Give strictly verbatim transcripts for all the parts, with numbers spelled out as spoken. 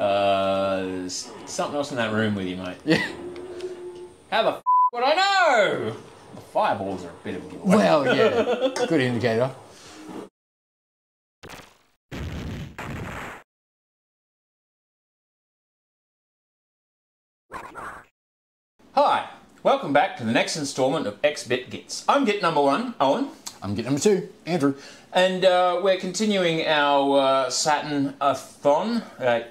Uh, there's something else in that room with you, mate. Yeah. How the f would I know? The fireballs are a bit of a giveaway. Well, yeah. Good indicator. Hi, welcome back to the next installment of X-Bit Gits. I'm Git number one, Owen. I'm Git number two, Andrew. And uh, we're continuing our uh, Saturn-a-thon. Uh,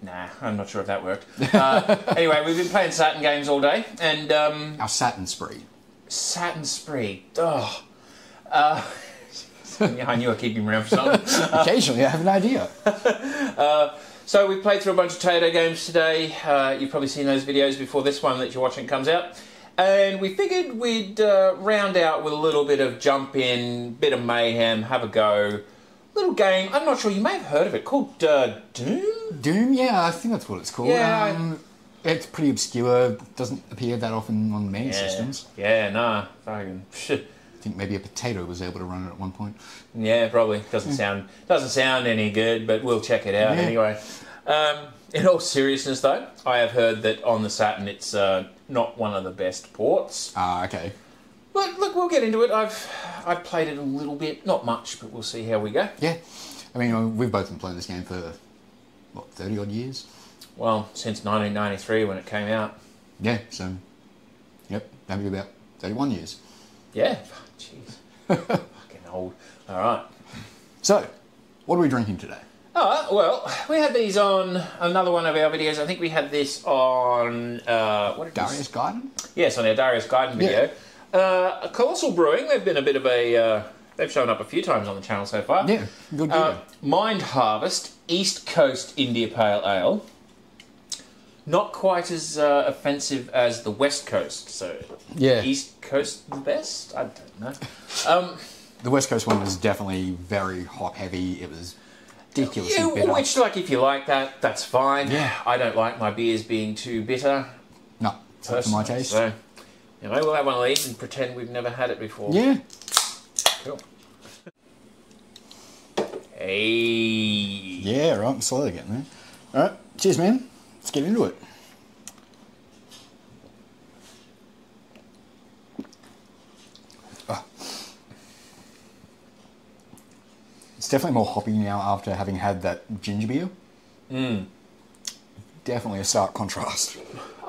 Nah, I'm not sure if that worked. Uh, anyway, we've been playing Saturn games all day, and um, our Saturn spree. Saturn spree. Oh, uh, I knew I'd keep him around for something. Occasionally, I have an idea. uh, so we played through a bunch of Taito games today. Uh, you've probably seen those videos before this one that you're watching comes out, and we figured we'd uh, round out with a little bit of jump in, bit of mayhem, have a go. Little game, I'm not sure, you may have heard of it, called uh, Doom? Doom, yeah, I think that's what it's called. Yeah. Um, it's pretty obscure, doesn't appear that often on main yeah. systems. Yeah, nah, fucking I think maybe a potato was able to run it at one point. Yeah, probably. Doesn't, yeah. sound, doesn't sound any good, but we'll check it out yeah. anyway. Um, in all seriousness though, I have heard that on the Saturn it's uh, not one of the best ports. Ah, uh, okay. Look, look, we'll get into it. I've I've played it a little bit, not much, but we'll see how we go. Yeah, I mean, we've both been playing this game for, what, thirty odd years? Well, since nineteen ninety-three when it came out. Yeah, so, yep, that'd be about thirty-one years. Yeah, jeez, oh, fucking old. All right. So, what are we drinking today? Oh, well, we had these on another one of our videos. I think we had this on, uh, what did Darius Gaiden? Yes, on our Darius Gaiden video. Yeah. Uh, Colossal Brewing, they've been a bit of a, uh, they've shown up a few times on the channel so far. Yeah, good deal. Uh, Mind Harvest, East Coast India Pale Ale. Not quite as uh, offensive as the West Coast, so yeah. East Coast the best? I don't know. Um, the West Coast one was definitely very hop heavy, it was ridiculously yeah, bitter. Which, like, if you like that, that's fine. Yeah. I don't like my beers being too bitter. No, it's not for my taste. So. You know, we'll have one of these and pretend we've never had it before. Yeah. Cool. Hey. Yeah, right, I'm slowly getting there. All right, cheers, man. Let's get into it. Oh. It's definitely more hoppy now after having had that ginger beer. Mm. Definitely a stark contrast.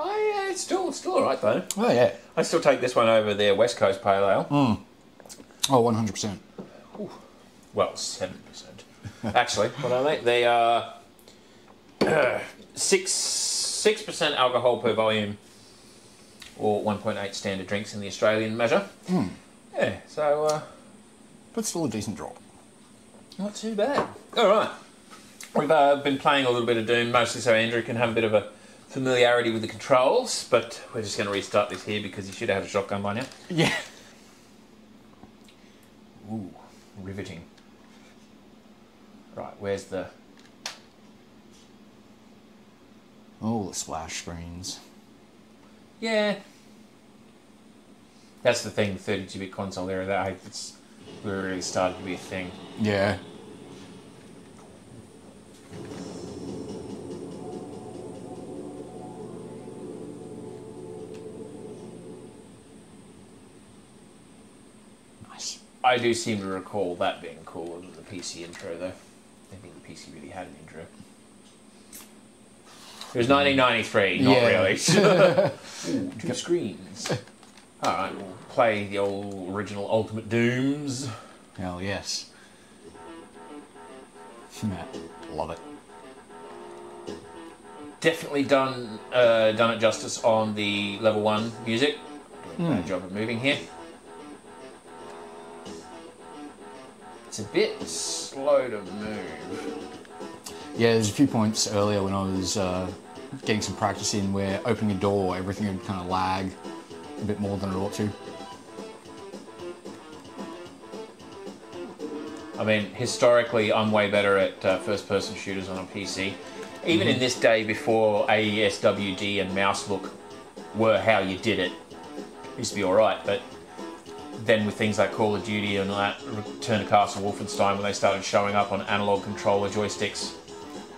Oh, yeah, it's still, still all right, though. Oh, yeah. I still take this one over their West Coast Pale Ale. Mm. Oh, one hundred percent. Ooh. Well, seven percent. Actually, what are they? They are uh, six, six percent alcohol per volume, or one point eight standard drinks in the Australian measure. Mm. Yeah, so... Uh, but still a decent drop. Not too bad. All right. We've uh, been playing a little bit of Doom, mostly so Andrew can have a bit of a familiarity with the controls, but we're just going to restart this here because you should have had a shotgun by now. Yeah. Ooh, riveting. Right, where's the... Oh, the splash screens. Yeah. That's the thing, the thirty-two bit console there, that it's really started to be a thing. Yeah. I do seem to recall that being cooler than the P C intro, though. I don't think the P C really had an intro. It was nineteen ninety-three, not yeah. really. Ooh, two screens. All right, we'll play the old original Ultimate Dooms. Hell yes. Love it. Definitely done uh, done it justice on the level one music. Doing a bad job of moving here. It's a bit slow to move. Yeah, there's a few points earlier when I was uh, getting some practice in where opening a door, everything would kind of lag a bit more than it ought to. I mean, historically, I'm way better at uh, first-person shooters on a P C. Even mm-hmm. in this day before A S W D and mouse look were how you did it, it used to be all right, but then with things like Call of Duty and that Return to Castle Wolfenstein, when they started showing up on analog controller joysticks,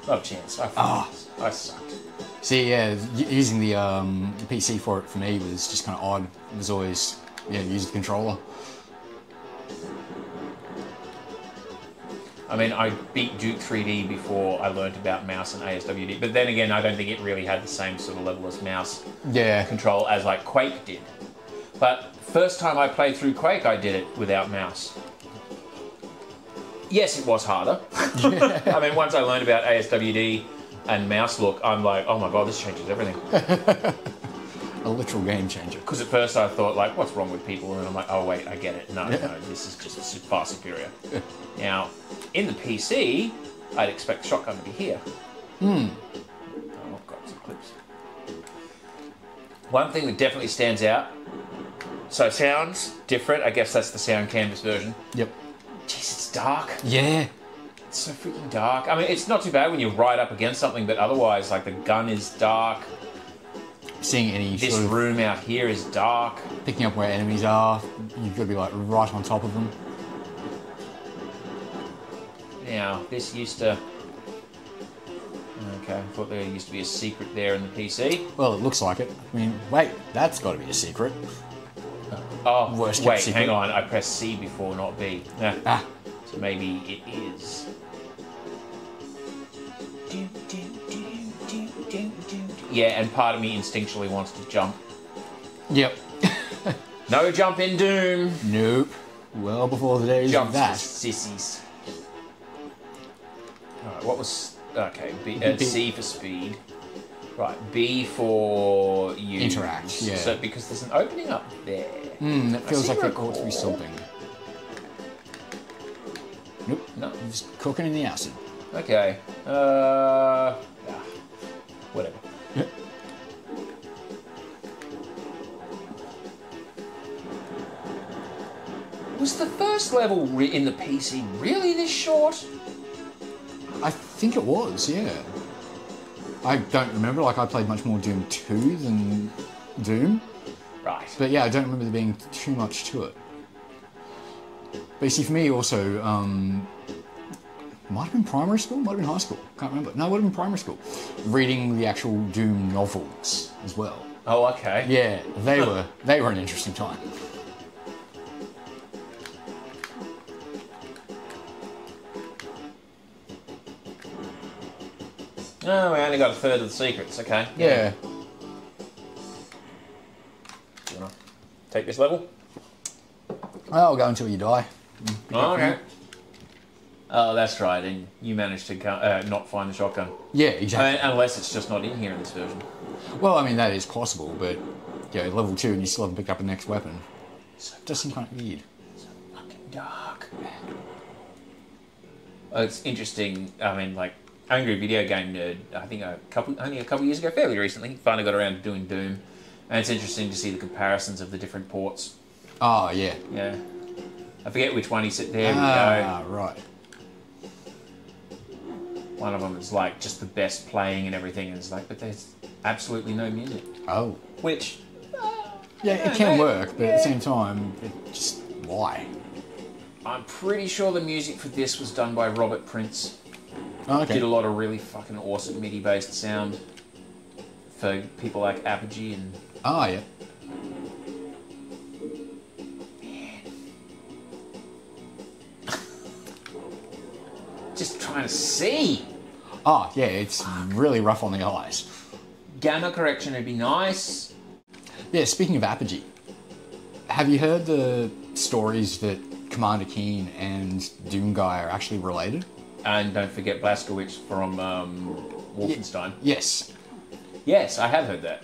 Not a chance. I, oh. I sucked. See, yeah, using the um, P C for it for me was just kind of odd. It was always, yeah, use the controller. I mean, I beat Duke three D before I learned about mouse and A S W D, but then again, I don't think it really had the same sort of level as mouse yeah. control as like Quake did. But first time I played through Quake, I did it without mouse. Yes, it was harder. I mean, once I learned about A S W D and mouse look, I'm like, oh my God, this changes everything. A literal game changer. Because at first I thought, like, what's wrong with people? And I'm like, oh wait, I get it. No, yeah. no, this is just far superior. Now, in the P C, I'd expect Shotgun to be here. Hmm. Oh, I've got some clips. One thing that definitely stands out. So sounds different. I guess that's the sound canvas version. Yep. Jeez, it's dark. Yeah. It's so freaking dark. I mean, it's not too bad when you're right up against something, but otherwise, like, the gun is dark. Seeing any this sort of room out here is dark. Picking up where enemies are, you've got to be like right on top of them. Now this used to. Okay, I thought there used to be a secret there in the P C. Well, it looks like it. I mean, wait, that's got to be a secret. Oh, worst wait, secret. Hang on. I pressed C before, not B. Nah. Ah, so maybe it is. Do, do, do, do, do, do. Yeah, and part of me instinctually wants to jump. Yep. No jump in Doom. Nope. Well before the days of that. Sissies. Alright, what was... Okay, B, uh, B. C for speed. Right, B for you. Interact, yeah. So, because there's an opening up there. Hmm, that feels like there ought to be something. Nope. No. Just cooking in the acid. Okay. Uh... Ah, whatever. Yep. Was the first level re in the P C really this short? I think it was, yeah. I don't remember, like I played much more Doom two than Doom. Right. But yeah, I don't remember there being too much to it. But you see, for me also, um, might have been primary school, might have been high school, can't remember. No, it would have been primary school. Reading the actual Doom novels as well. Oh, okay. Yeah, they were they were an interesting time. Oh, we only got a third of the secrets, okay. Yeah. Do you wanna take this level? I'll go until you die. Oh, okay. Oh, that's right, and you managed to uh, not find the shotgun. Yeah, exactly. I mean, unless it's just not in here in this version. Well, I mean, that is possible, but yeah, level two and you still haven't picked up the next weapon. So just some kind of weird. So fucking dark. Oh, it's interesting, I mean, like, Angry Video Game Nerd, I think a couple, only a couple years ago, fairly recently, finally got around to doing Doom, and it's interesting to see the comparisons of the different ports. Oh, yeah. Yeah. I forget which one he said there. Ah, we go. Right. One of them is like just the best playing and everything, and it's like, but there's absolutely no music. Oh. Which. Uh, yeah, it can know. work, but yeah. at the same time, it just why? I'm pretty sure the music for this was done by Robert Prince. Oh, okay. Did a lot of really fucking awesome MIDI-based sound for people like Apogee and. Oh yeah. Just trying to see. Oh, yeah, it's really rough on the eyes. Gamma correction would be nice. Yeah, speaking of Apogee, have you heard the stories that Commander Keen and Doomguy are actually related? And don't forget Blazkowicz from um, Wolfenstein. Yes. Yes, I have heard that.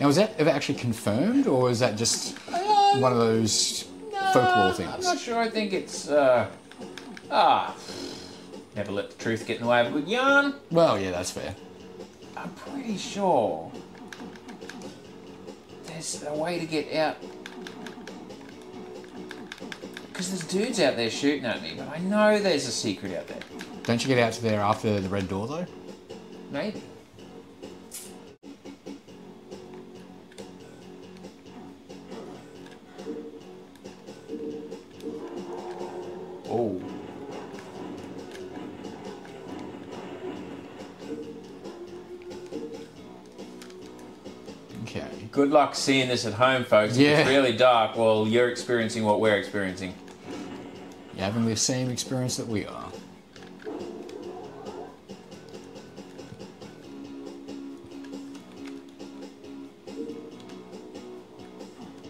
Now, was that ever actually confirmed, or is that just um, one of those no, folklore things? I'm not sure. I think it's... Uh, ah... Never let the truth get in the way of a good yarn. Well, yeah, that's fair. I'm pretty sure there's a way to get out. Because there's dudes out there shooting at me, but I know there's a secret out there. Don't you get out to there after the red door, though? Maybe. Oh. Good luck seeing this at home, folks. Yeah. If it's really dark, well, you're experiencing what we're experiencing. You're having the same experience that we are.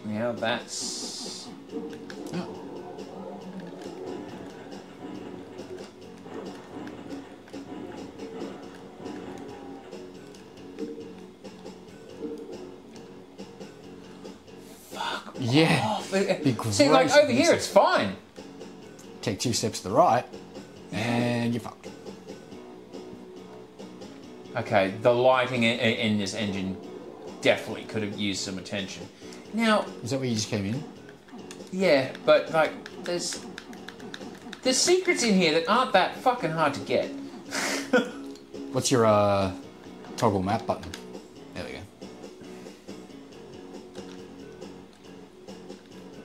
Yeah, that's... Oh. Fuck yeah. off. It, see, like, over here, it's fine. Take two steps to the right, and you're fucked. Okay, the lighting in, in this engine definitely could have used some attention. Now, is that where you just came in? Yeah, but like, there's there's secrets in here that aren't that fucking hard to get. What's your uh, toggle map button? There we go.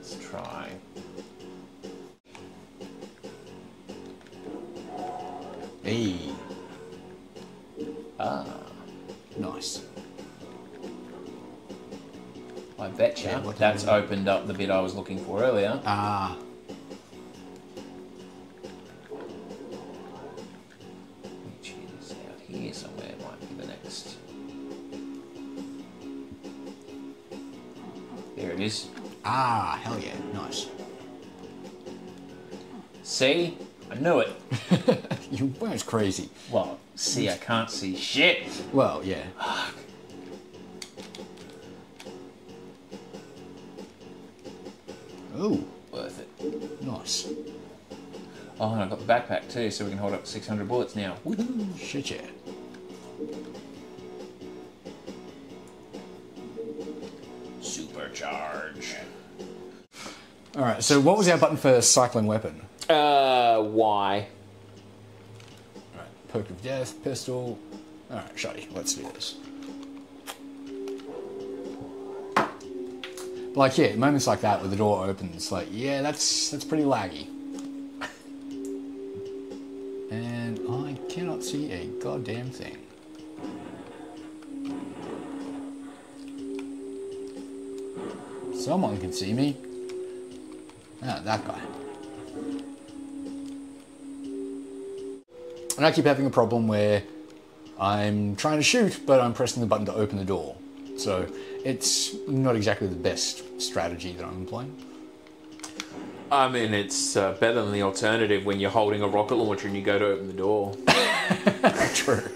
Let's try. Hey. Ah. Nice. I bet you yeah, that's opened up the bit I was looking for earlier. Ah. Which is out here somewhere, might be the next. There it is. Ah, hell yeah, nice. See? I knew it. You weren't crazy. Well, see, I can't see shit. Well, yeah. Ooh, worth it. Nice. Oh, and I've got the backpack too, so we can hold up six hundred bullets now. Woo-hoo. Shit, yeah. Supercharge. All right, so what was our button for cycling weapon? Uh, Y. All right, perk of death, pistol. All right, shotty, let's do this. Like, yeah, moments like that where the door opens, like, yeah, that's that's pretty laggy. And I cannot see a goddamn thing. Someone can see me. Ah, that guy. And I keep having a problem where I'm trying to shoot, but I'm pressing the button to open the door. So it's not exactly the best strategy that I'm employing. I mean, it's uh, better than the alternative when you're holding a rocket launcher and you go to open the door. True.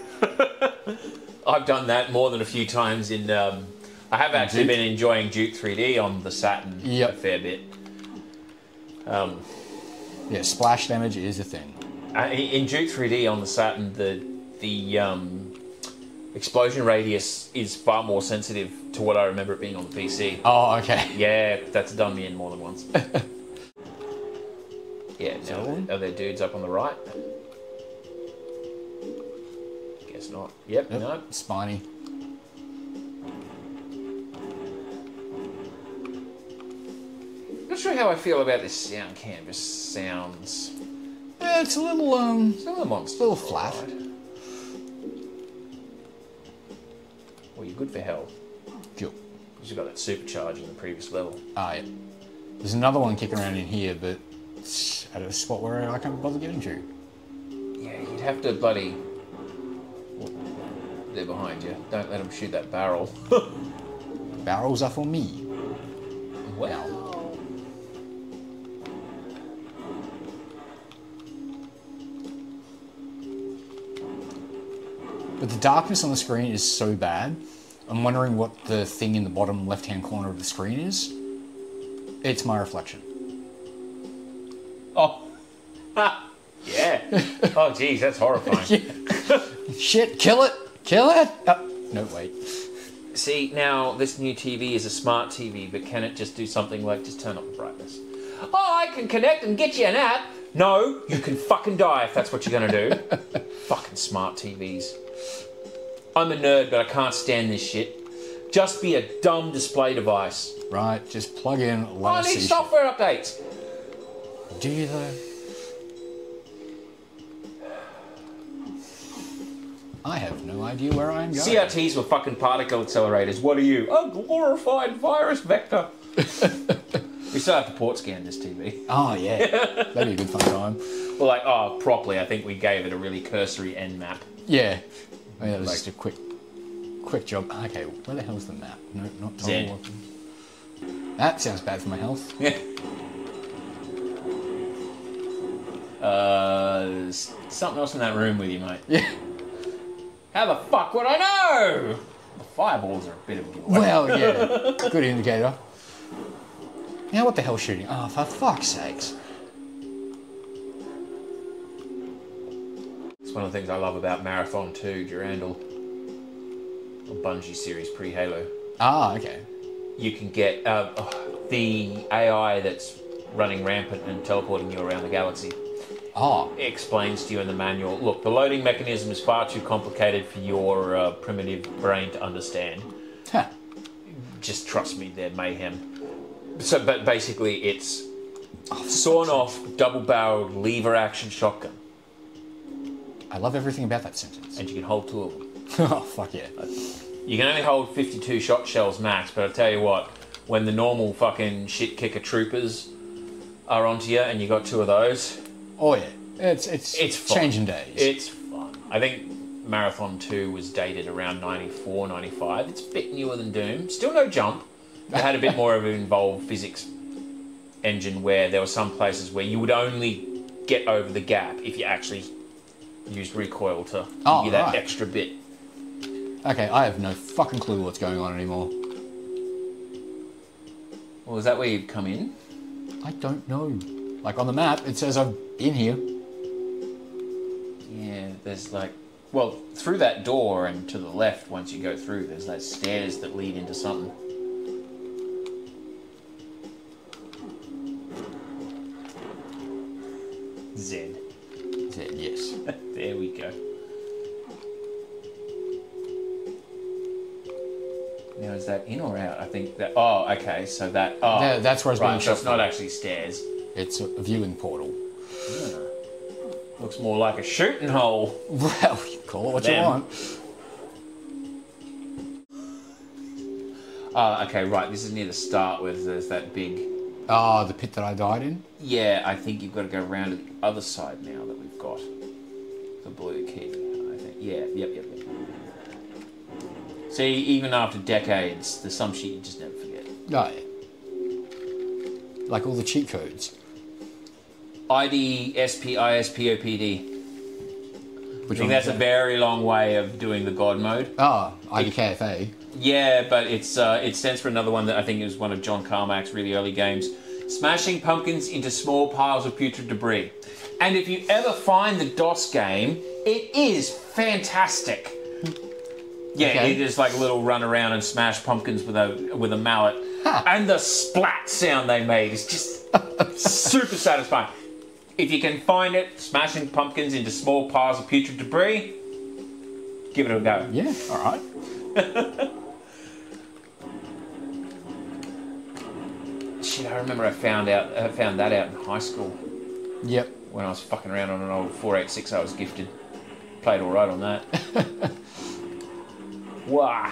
I've done that more than a few times in... Um, I have actually Duke. been enjoying Duke three D on the Saturn yep. a fair bit. Um, yeah, splash damage is a thing. In Duke three D on the Saturn, the... the um, explosion radius is far more sensitive to what I remember it being on the P C. Oh, okay. Yeah, that's done me in more than once. Yeah, now, are there dudes up on the right? Guess not. Yep, yep. No. Spiny. Not sure how I feel about this sound canvas sounds. Yeah, it's a little, um... It's a little monster. A little flat. Well, you're good for health. Cool. Because you've got that supercharge in the previous level. Ah, yeah. There's another one kicking around in here, but it's at a spot where I can't bother getting to. Yeah, you'd have to bloody... They're behind you. Don't let them shoot that barrel. Barrels are for me. Well. But the darkness on the screen is so bad. I'm wondering what the thing in the bottom left-hand corner of the screen is. It's my reflection. Oh. Ha. Yeah. Oh, geez, that's horrifying. Shit, kill it. Kill it. Oh. No, wait. See, now this new T V is a smart T V, but can it just do something like just turn up the brightness? Oh, I can connect and get you an app. No, you can fucking die if that's what you're going to do. Fucking smart T Vs. I'm a nerd, but I can't stand this shit. Just be a dumb display device. Right, just plug in. Oh, I need software updates. Do you though? I have no idea where I'm going. C R Ts were fucking particle accelerators. What are you? A glorified virus vector. We still have to port scan this T V. Oh, yeah. That'd be a good fun time. Well, like, oh, properly, I think we gave it a really cursory end map. Yeah. I mean, that was like, just a quick quick job. Okay, where the hell's the map? No, not Tom. That sounds bad for my health. Yeah. Uh, there's something else in that room with you, mate. Yeah. How the fuck would I know? The fireballs are a bit of a giveaway. Well, yeah. Good indicator. Now what the hell's shooting? Oh, for fuck's sakes. It's one of the things I love about Marathon two, Durandal. Or Bungie series pre-Halo. Ah, okay. You can get uh, the A I that's running rampant and teleporting you around the galaxy. Ah. It explains to you in the manual, look, the loading mechanism is far too complicated for your uh, primitive brain to understand. Huh. Just trust me, they're mayhem. So, but basically, it's oh, sawn-off, double-barreled, lever-action shotgun. I love everything about that sentence. And you can hold two of them. Oh, fuck yeah. You can only hold fifty-two shot shells max, but I tell you what, when the normal fucking shit-kicker troopers are onto you and you got two of those... Oh, yeah. It's, it's, it's changing days. It's fun. I think Marathon two was dated around ninety-four, ninety-five. It's a bit newer than Doom. Still no jump. It had a bit more of an involved physics engine where there were some places where you would only get over the gap if you actually used recoil to oh, give you that right. extra bit. Okay, I have no fucking clue what's going on anymore. Well, is that where you've come in? I don't know. Like, on the map, it says I'm in here. Yeah, there's like... Well, through that door and to the left, once you go through, there's those stairs that lead into something. Z. Z, yes. There we go. Now, is that in or out? I think that... Oh, okay, so that... Oh, yeah, that's where it's right, being so it's not actually stairs. It's a viewing portal. Yeah. Looks more like a shooting hole. Well, you call it what Them. you want. Uh, okay, right, this is near the start where there's that big... Ah, oh, the pit that I died in? Yeah, I think you've got to go around to the other side now that we've got the blue key. I think. Yeah, yep, yep, yep. See, even after decades, there's some shit you just never forget. No. Like all the cheat codes. I D S P I S P O P D. Which I think that's that? a very long way of doing the God mode. Ah, oh, I D K F A. Yeah, but it's uh, it stands for another one that I think is one of John Carmack's really early games. Smashing Pumpkins into Small Piles of Putrid Debris. And if you ever find the DOS game, it is fantastic. Yeah, okay. You just like a little run around and smash pumpkins with a with a mallet. Huh. And the splat sound they made is just super satisfying. If you can find it, Smashing Pumpkins into Small Piles of Putrid Debris, give it a go. Yeah, all right. Shit, I remember I found out I found that out in high school. Yep. When I was fucking around on an old four eighty-six I was gifted. Played all right on that. Wow.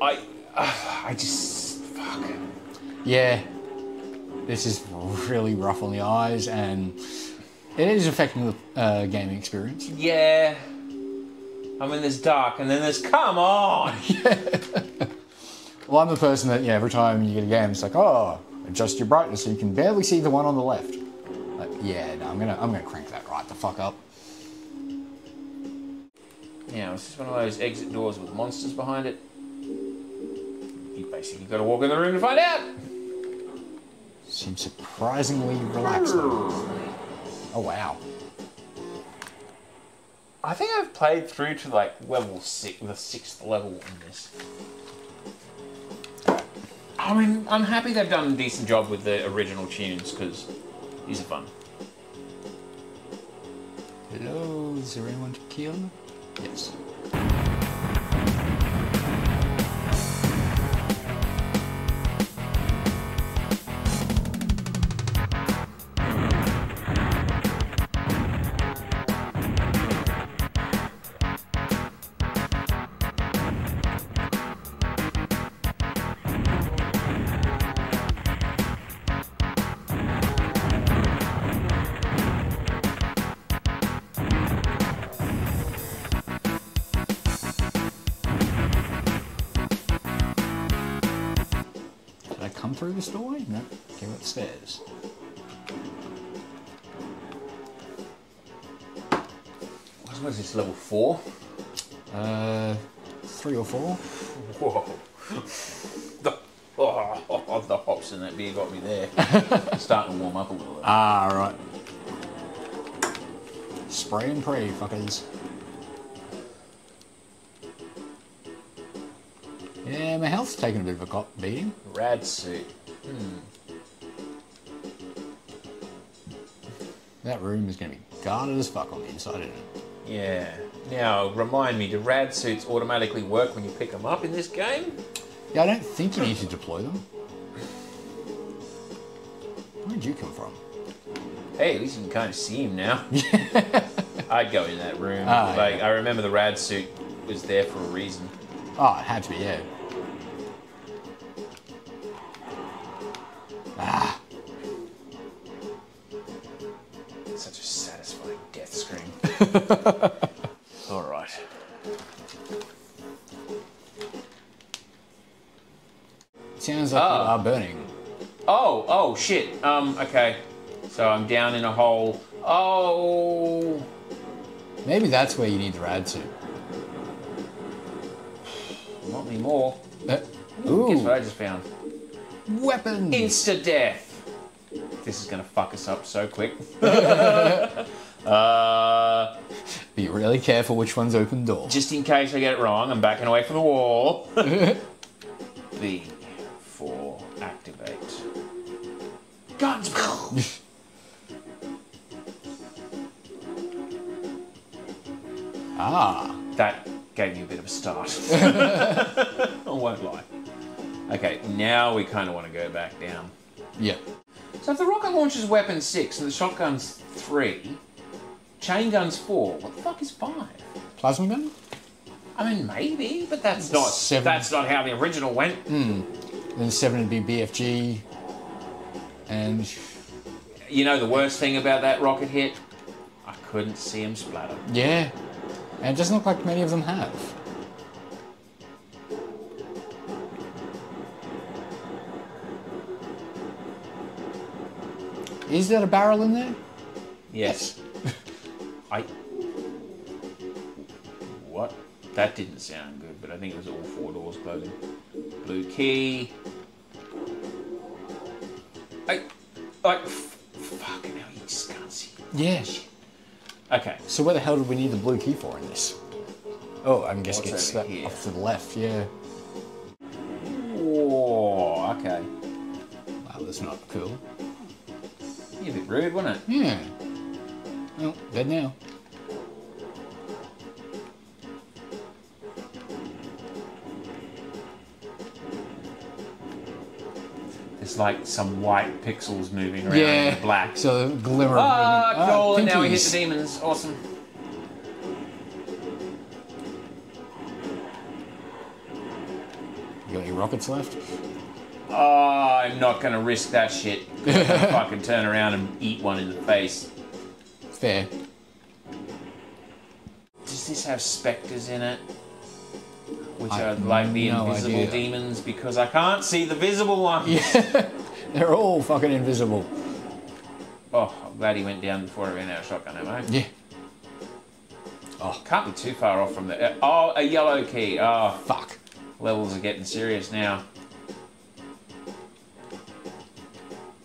I... Uh, I just... Fuck. Yeah. This is really rough on the eyes and it is affecting the uh, gaming experience. Yeah. I mean, there's dark and then there's... Come on! Yeah. Well, I'm the person that, yeah, every time you get a game, it's like, oh, adjust your brightness so you can barely see the one on the left. Like, yeah, no, I'm gonna, I'm gonna crank that right the fuck up. Yeah, it's just one of those exit doors with monsters behind it. You basically got to walk in the room to find out. Seems surprisingly relaxed. Oh wow. I think I've played through to like level six, the sixth level in this. I mean, I'm happy they've done a decent job with the original tunes, because these are fun. Hello, is there anyone to kill? Yes. through this doorway? No, came up the stairs. I suppose it's level four. Uh, three or four. Whoa. the, oh, oh, oh, the hops in that beer got me there. Starting to warm up a little bit. Ah, right. Spray and pray, fuckers. Yeah, my health's taking a bit of a cop beating. Rad suit. Hmm. That room is going to be guarded as fuck on the inside, isn't it? Yeah. Now, remind me, do rad suits automatically work when you pick them up in this game? Yeah, I don't think you need to deploy them. Where did you come from? Hey, at least you can kind of see him now. I'd go in that room. Oh, like, yeah. I remember the rad suit was there for a reason. Oh, it had to be, yeah. Ah. Such a satisfying death scream. All right. Sounds like oh. you are burning. Oh, oh, shit. Um, okay. So I'm down in a hole. Oh. Maybe that's where you need the rad suit. Not anymore. Uh, ooh. Guess what I just found? Weapons. Insta death. This is gonna fuck us up so quick. uh, Be really careful which one's open door. Just in case I get it wrong, I'm backing away from the wall. B for activate. Guns. Ah, that gave me a bit of a start. I won't lie. Okay, now we kind of want to go back down. Yeah. So if the rocket launcher's weapon six and the shotgun's three, chain gun's four, what the fuck is five? Plasma gun? I mean, maybe, but that's not seven. That's not how the original went. Mm. Then seven would be B F G, and... You know the worst thing about that rocket hit? I couldn't see him splatter. Yeah. And it doesn't look like many of them have. Is there a barrel in there? Yes. I... What? That didn't sound good, but I think it was all four doors closing. Blue key. I... I... Fucking hell, you just can't see. Yeah. Shit. Okay. So where the hell did we need the blue key for in this? Oh, I'm guessing it's that here? Off to the left, yeah. Oh, okay. Wow, that's not cool. You're a bit rude, wasn't it? Yeah. Well, dead now. It's like some white pixels moving around yeah. in the black. So the glimmer. Ah, oh, cool, oh, and now we hit the demons. Awesome. You got any rockets left? Oh, I'm not going to risk that shit. If I can turn around and eat one in the face. Fair. Does this have spectres in it? Which I are like the no invisible idea. demons, because I can't see the visible ones. Yeah. They're all fucking invisible. Oh, I'm glad he went down before I ran out of shotgun ammo. Yeah. Oh, can't be too far off from the... Oh, a yellow key. Oh, fuck. Levels are getting serious now.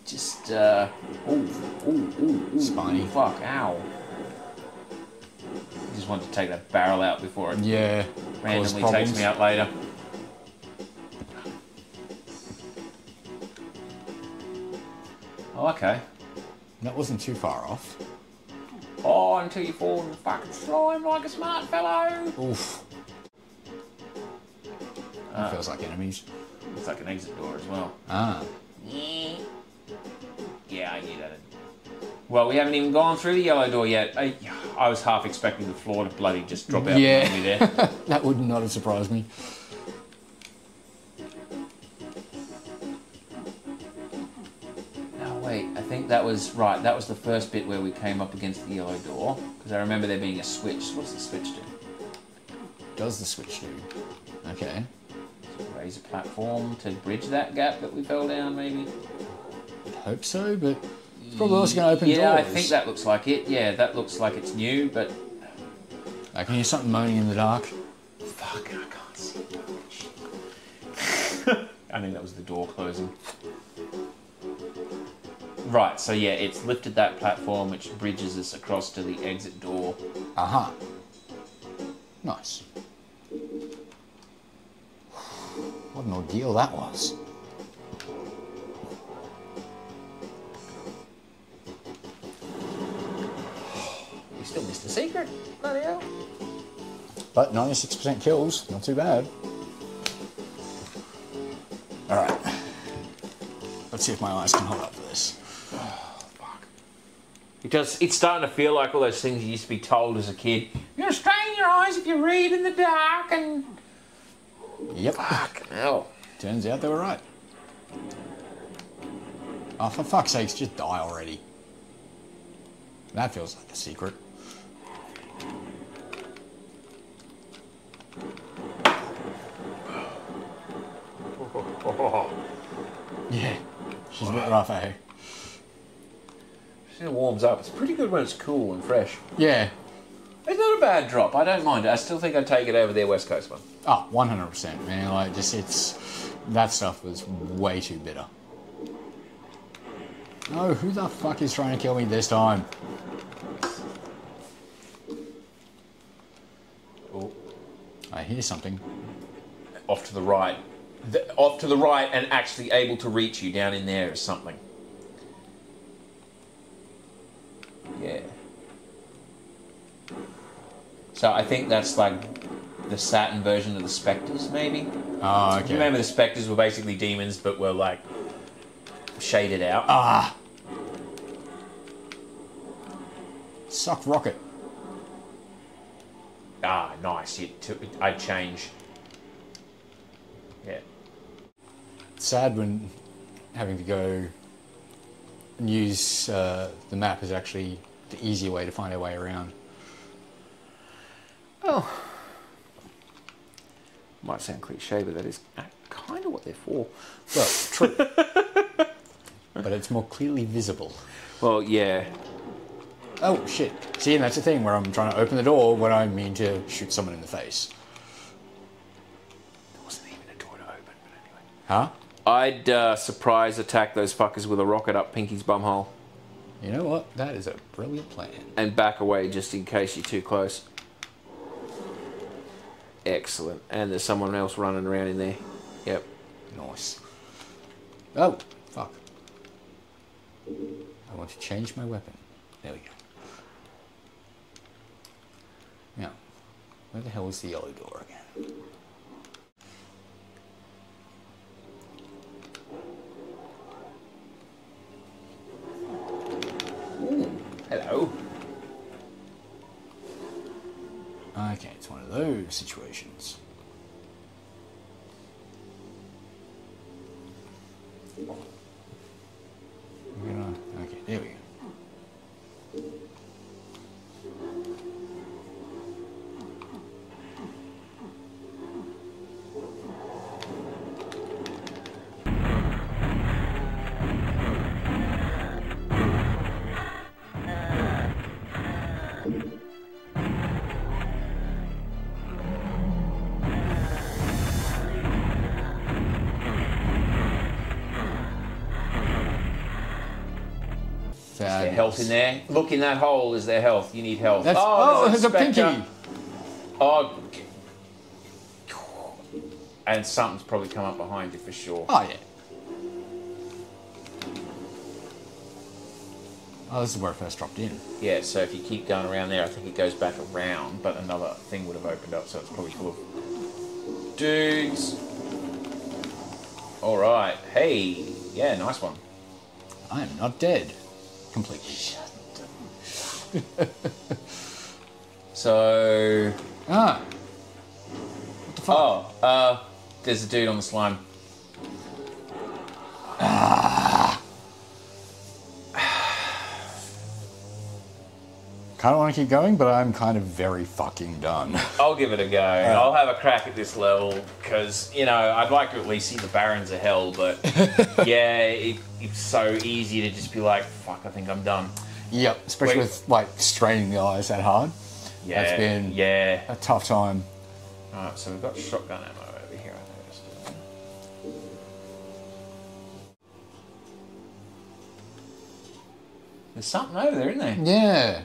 Just, uh... Ooh, ooh, ooh, ooh. Spiny. Fuck, ow. I just wanted to take that barrel out before it... Yeah. Randomly takes me out later. Oh, okay. That wasn't too far off. Oh, until you fall in the fucking slime like a smart fellow. Oof. Uh, it feels like enemies. It's like an exit door as well. Ah. Yeah, I knew that. Well, we haven't even gone through the yellow door yet. I, I was half expecting the floor to bloody just drop out yeah. behind me there. That would not have surprised me. No, wait. I think that was... Right, that was the first bit where we came up against the yellow door. Because I remember there being a switch. What's the switch do? Does the switch do? Okay. raise a platform to bridge that gap that we fell down, maybe? I hope so, but it's probably also going to open yeah, doors. Yeah, I think that looks like it. Yeah, that looks like it's new, but... I can hear something moaning in the dark. Fuck, I can't see much. I think that was the door closing. Right, so yeah, it's lifted that platform, which bridges us across to the exit door. Aha. Uh-huh. Nice. What an ordeal that was. We still missed a secret, bloody hell. But ninety-six percent kills, not too bad. Alright. Let's see if my eyes can hold up for this. Oh, fuck. Because it's starting to feel like all those things you used to be told as a kid. You're straining your eyes if you read in the dark and... Yep. Fuck hell. Turns out they were right. Oh, for fuck's sakes, just die already. That feels like a secret. Yeah, she's a bit rough, eh? She warms up. It's pretty good when it's cool and fresh. Yeah. It's not a bad drop. I don't mind it. I still think I'd take it over their West Coast one. Oh, one hundred percent. Man, like, just it's... That stuff was way too bitter. No, who the fuck is trying to kill me this time? Oh. I hear something. Off to the right. The, off to the right and actually able to reach you down in there is something. Yeah. So I think that's like the Saturn version of the Spectres, maybe? Oh, okay. You remember the Spectres were basically demons, but were like shaded out. Ah! Suck rocket. Ah, nice. It took, I'd change. Yeah. It's sad when having to go and use uh, the map is actually the easier way to find our way around. Oh, might sound cliche, but that is kind of what they're for. Well, true. But it's more clearly visible. Well, yeah. Oh, shit. See, and that's the thing where I'm trying to open the door when I mean to shoot someone in the face. There wasn't even a door to open, but anyway. Huh? I'd uh, surprise attack those fuckers with a rocket up Pinky's bumhole. You know what? That is a brilliant plan. And back away just in case you're too close. Excellent. And there's someone else running around in there. Yep. Nice. Oh, fuck. I want to change my weapon. There we go. Now, where the hell is the yellow door again? Ooh, hello. Okay, it's one of those situations. We're gonna, okay, there we go. Health in there. Look in that hole is their health. You need health. That's, oh, oh there's a pinky. Oh, and something's probably come up behind you for sure. Oh yeah. Oh, this is where I first dropped in. Yeah. So if you keep going around there, I think it goes back around, but another thing would have opened up, so it's probably full of dudes. All right. Hey. Yeah. Nice one. I am not dead. Completely. Shut the fuck up. So... Ah. What the fuck? Oh, uh, there's a dude on the slime. Ah. Kind of want to keep going, but I'm kind of very fucking done. I'll give it a go. Uh, I'll have a crack at this level because, you know, I'd like to at least see the Barons of Hell, but yeah, it, it's so easy to just be like, fuck, I think I'm done. Yep, especially Wait. with, like, straining the eyes that hard. Yeah, that's been yeah. a tough time. All right, so we've got shotgun ammo over here. There's something over there, isn't there? Yeah.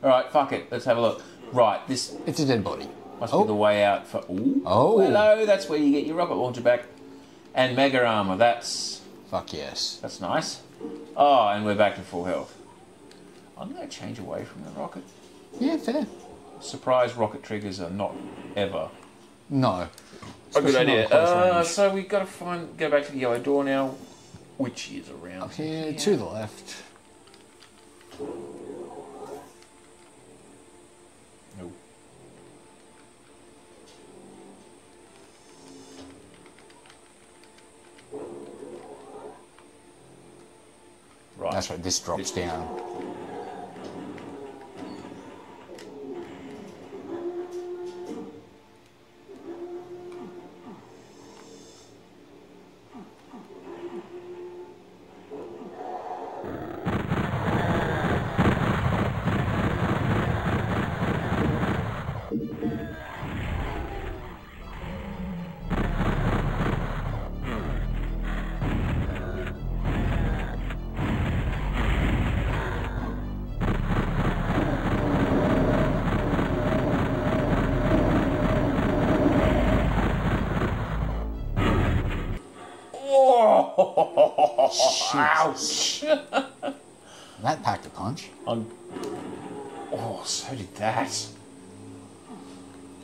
All right, fuck it. Let's have a look. Right, this... It's a dead body. Must oh. be the way out for... Ooh. Oh. Hello, that's where you get your rocket launcher back. And mega armor, that's... Fuck yes. That's nice. Oh, and we're back to full health. I'm going to change away from the rocket. Yeah, fair. Surprise rocket triggers are not ever. No. A good idea. Uh, so we've got to find... Go back to the yellow door now, which is around... Up here, here. to the left. No. Right. That's right, this drops this down. down. Ouch! That packed a punch. I'm... Oh, so did that.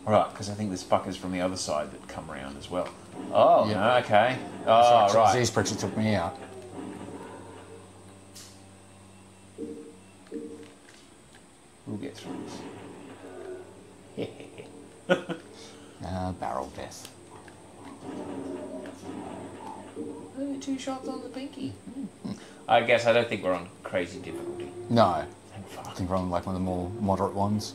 Alright, because I think there's fuckers from the other side that come around as well. Oh, yeah. No, okay. Oh, so right. These pricks took me out. We'll get through this. Yeah. uh, barrel death. Only two shots on the pinky. I guess I don't think we're on crazy difficulty. No. I think we're on like one of the more moderate ones.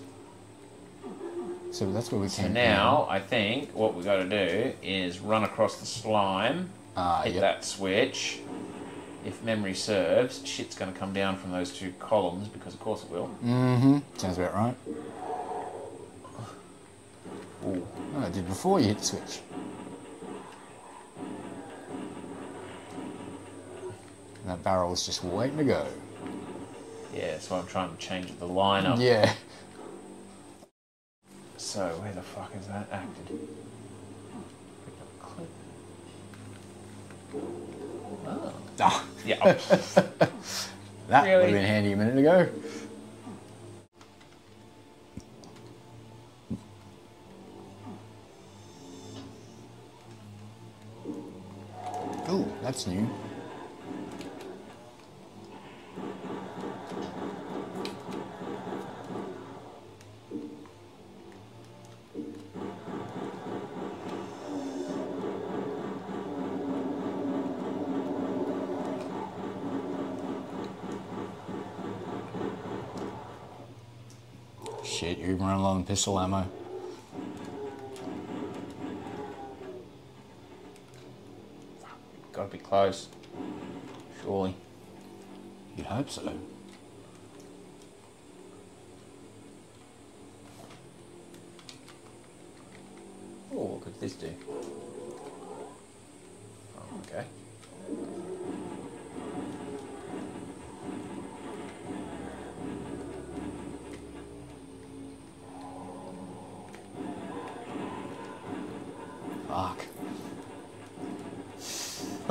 So that's where we so can... So now, I think what we've got to do is run across the slime, uh, hit yep. that switch. If memory serves, shit's going to come down from those two columns, because of course it will. Mm-hmm. Sounds about right. Ooh. Oh, I did before you hit the switch. That barrel is just waiting to go. Yeah, that's why I'm trying to change the line up. Yeah. So, where the fuck is that acted? Oh. Ah. Yeah. That really? would have been handy a minute ago. Ooh, that's new. Shit, you're running along pistol ammo. Gotta be close. Surely. You'd hope so. Oh, what could this do? Oh, okay.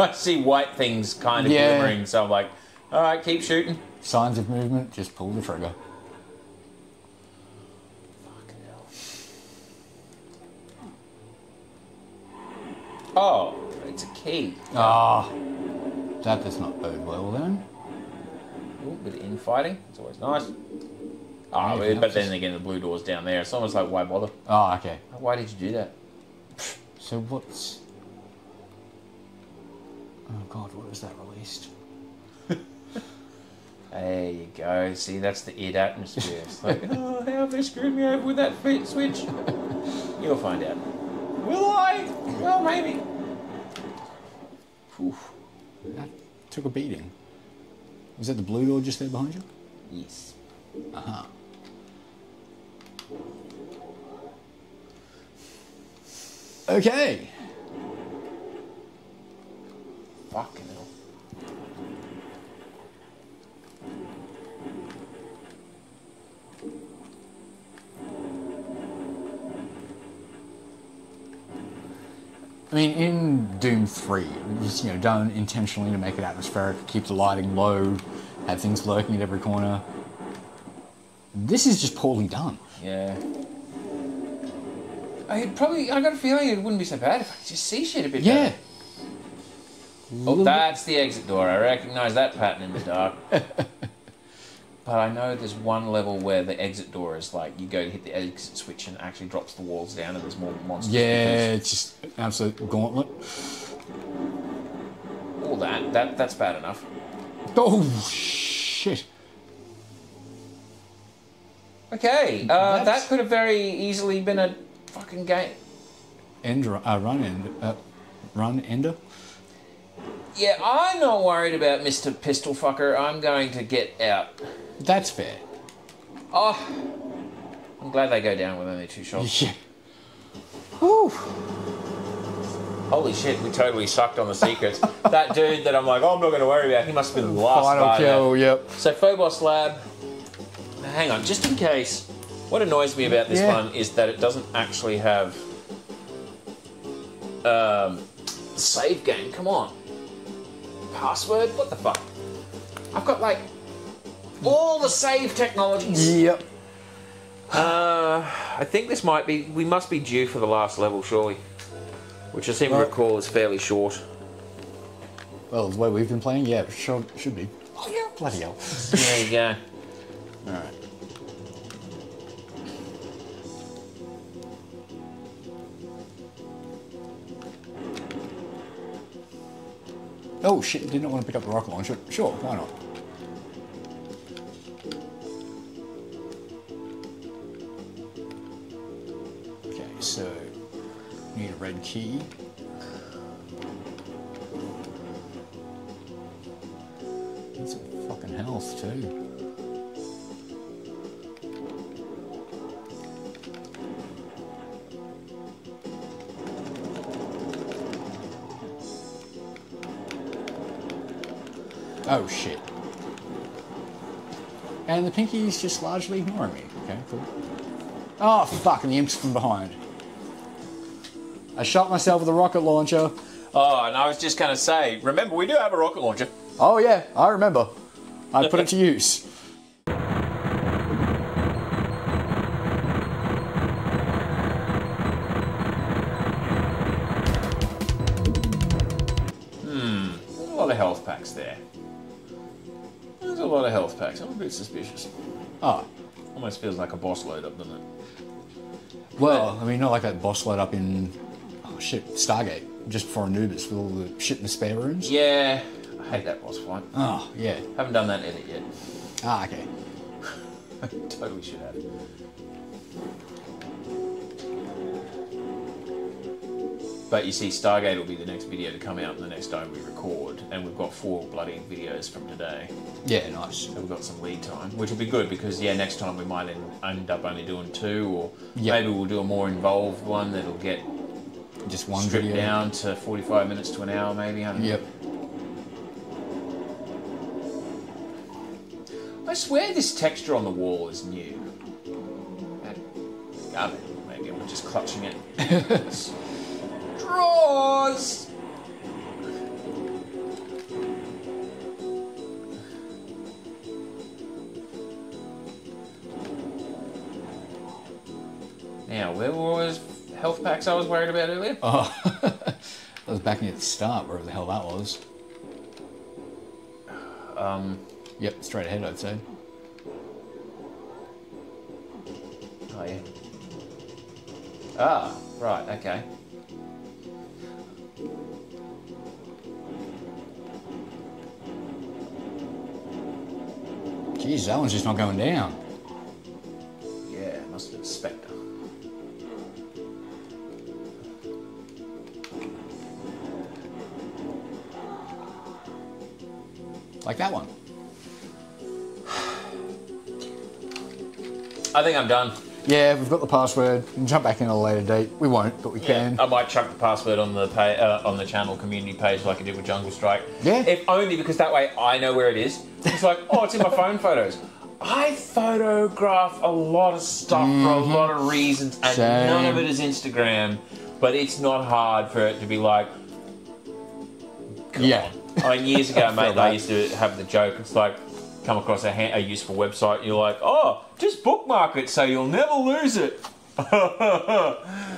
I see white things kind of yeah. glimmering, so I'm like, all right, keep shooting. Signs of movement, just pull the trigger. Fucking hell. Oh, it's a key. Ah, oh, that does not bode well then. A little bit of infighting, it's always nice. Oh, yeah, but then again, the blue door's down there. It's almost like, why bother? Oh, okay. Why did you do that? So what's... Oh God, what was that released? There you go. See, that's the id atmosphere. It's like, oh, how have they screwed me over with that switch? You'll find out. Will I? Well, maybe. Oof. That took a beating. Was that the blue door just there behind you? Yes. Uh-huh. Okay. Fucking hell. I mean, in Doom three, it was, you know, done intentionally to make it atmospheric, keep the lighting low, have things lurking at every corner. This is just poorly done. Yeah. I'd probably, I got a feeling it wouldn't be so bad if I could just see shit a bit yeah. better. Oh, that's the exit door. I recognise that pattern in the dark. But I know there's one level where the exit door is like, you go to hit the exit switch and it actually drops the walls down and there's more monsters. Yeah, it's just an absolute gauntlet. All that, that, that's bad enough. Oh, shit. Okay, uh, that could have very easily been a fucking game. End, uh, run, end, uh, run ender? Yeah, I'm not worried about Mister Pistol Fucker. I'm going to get out. That's fair. Oh, I'm glad they go down with only two shots. Yeah. Whew. Holy shit, we totally sucked on the secrets. That dude that I'm like, oh, I'm not going to worry about, he must have been the last final kill, yep. So Phobos Lab, hang on, just in case, what annoys me about this yeah. one is that it doesn't actually have um, save game, come on. Password? What the fuck? I've got like all the save technologies. Yep. Uh, I think this might be. We must be due for the last level, surely. Which I seem well, to recall is fairly short. Well, the way we've been playing, yeah, sure, should be. Oh, yeah. Bloody hell. There you go. Alright. Oh shit, did not want to pick up the rocket launcher. Sure, why not? Okay, so need a red key. Need some fucking health too. Oh shit. And the pinky's just largely ignoring me. Okay, cool. Oh fuck, and the imp's from behind. I shot myself with a rocket launcher. Oh, and I was just gonna say, remember we do have a rocket launcher. Oh yeah, I remember. I put it to use. Hmm, there's a lot of health packs there. There's a lot of health packs. I'm a bit suspicious. Oh. Almost feels like a boss load up, doesn't it? Well, but, I mean, not like that boss load up in, oh shit, Stargate, just before Anubis with all the shit in the spare rooms. Yeah, I hate that boss fight. Oh, yeah. Haven't done that edit yet. Ah, okay. I totally should have. But you see, Stargate will be the next video to come out and the next time we record, and we've got four bloody videos from today. Yeah, nice. And we've got some lead time, which will be good because, yeah, next time we might end up only doing two, or yep. maybe we'll do a more involved one that'll get just one stripped video down to forty-five minutes to an hour, maybe. I don't yep. know. I swear this texture on the wall is new. I don't know, maybe I'm just clutching it. Draws. Now, where were those health packs I was worried about earlier? Oh, I was backing at the start, wherever the hell that was. Um. Yep, straight ahead, I'd say. Oh yeah. Ah, right. Okay. Jeez, that one's just not going down. Yeah, it must have been Spectre. Like that one. I think I'm done. Yeah, we've got the password. We can jump back in at a later date. We won't, but we yeah, can. I might chuck the password on the pay, uh, on the channel community page like I did with Jungle Strike. Yeah. If only because that way I know where it is. It's like, oh, it's in my phone photos. I photograph a lot of stuff mm-hmm. for a lot of reasons, and Same. none of it is Instagram. But it's not hard for it to be like, God. yeah. I mean, years ago, I mate, I used to have the joke. It's like, come across a, hand, a useful website, you're like, oh, just bookmark it so you'll never lose it. I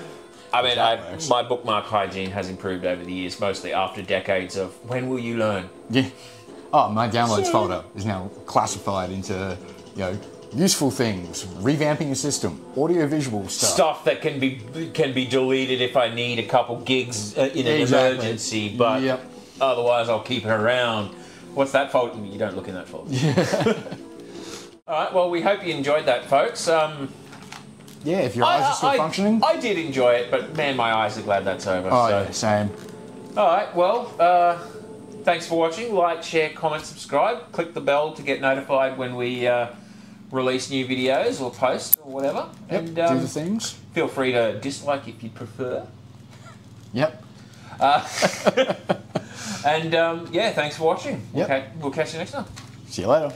mean, I, my bookmark hygiene has improved over the years, mostly after decades of when will you learn? Yeah. Oh, my downloads so, folder is now classified into, you know, useful things, revamping a system, audio-visual stuff. Stuff that can be can be deleted if I need a couple gigs in an exactly. emergency, but yep. otherwise I'll keep it around. What's that fault? You don't look in that fault. Yeah. All right, well, we hope you enjoyed that, folks. Um, yeah, if your I, eyes are still I, functioning. I did enjoy it, but man, my eyes are glad that's over. Oh, so. yeah, same. All right, well, uh, thanks for watching. Like, share, comment, subscribe. Click the bell to get notified when we uh, release new videos or posts or whatever. Yep, and, um, do the things. Feel free to dislike if you prefer. Yep. Uh, and um, yeah, thanks for watching. We'll, yep. ca we'll catch you next time. See you later.